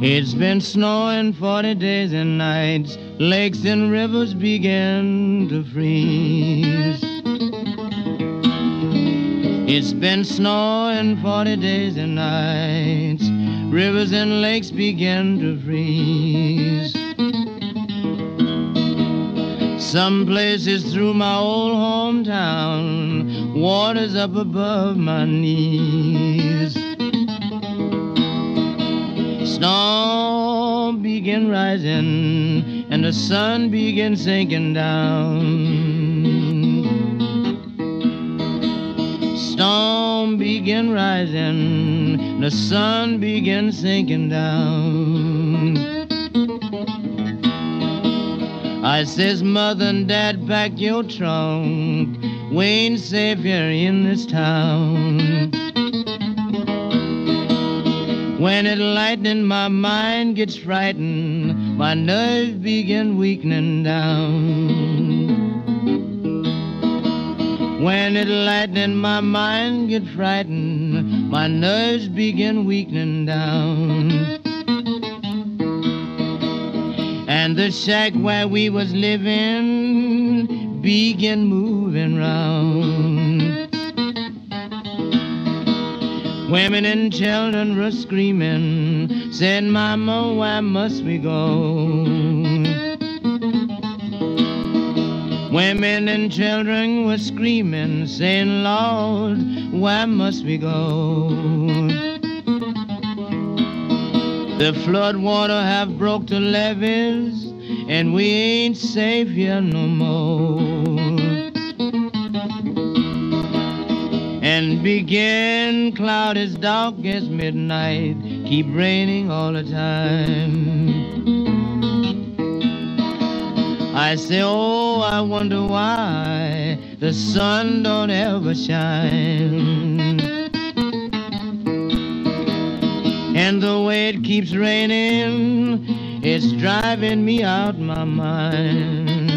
It's been snowing 40 days and nights. Lakes and rivers began to freeze. It's been snowing 40 days and nights. Rivers and lakes began to freeze. Some places through my old hometown, water's up above my knees. Storm began rising and the sun began sinking down. Storm began rising, the sun began sinking down. I says, Mother and Dad, pack your trunk. We ain't safe here in this town. When it lightning, my mind gets frightened, my nerves begin weakening down. When it lightning, my mind gets frightened, my nerves begin weakening down. And the shack where we was living began moving round. Women and children were screaming, said, Mama, why must we go? Women and children were screaming, saying, Lord, why must we go? The flood water have broke the levees, and we ain't safe here no more. And begin cloud as dark as midnight, keep raining all the time. I say, oh, I wonder why the sun don't ever shine. And the way it keeps raining, it's driving me out my mind.